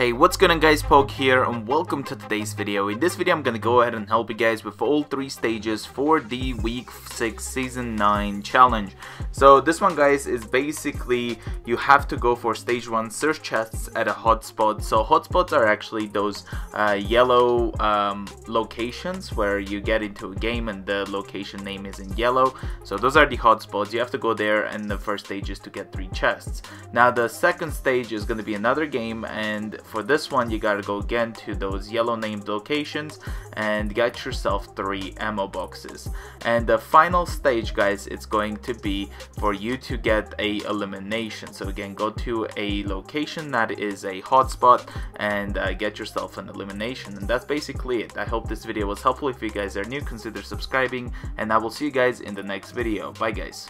Hey, what's going on guys, Pog here and welcome to today's video. In this video I'm going to go ahead and help you guys with all three stages for the week 6 season 9 challenge. So this one guys is basically you have to go for stage 1, search chests at a hotspot. So hotspots are actually those yellow locations where you get into a game and the location name is in yellow. So those are the hotspots. You have to go there and the first stage is to get 3 chests. Now the second stage is going to be another game, and for this one you gotta go again to those yellow named locations and get yourself 3 ammo boxes. And the final stage guys, it's going to be for you to get a elimination. So again, go to a location that is a hotspot and get yourself an elimination, and that's basically it. I hope this video was helpful. If you guys are new, consider subscribing, and I will see you guys in the next video. Bye guys.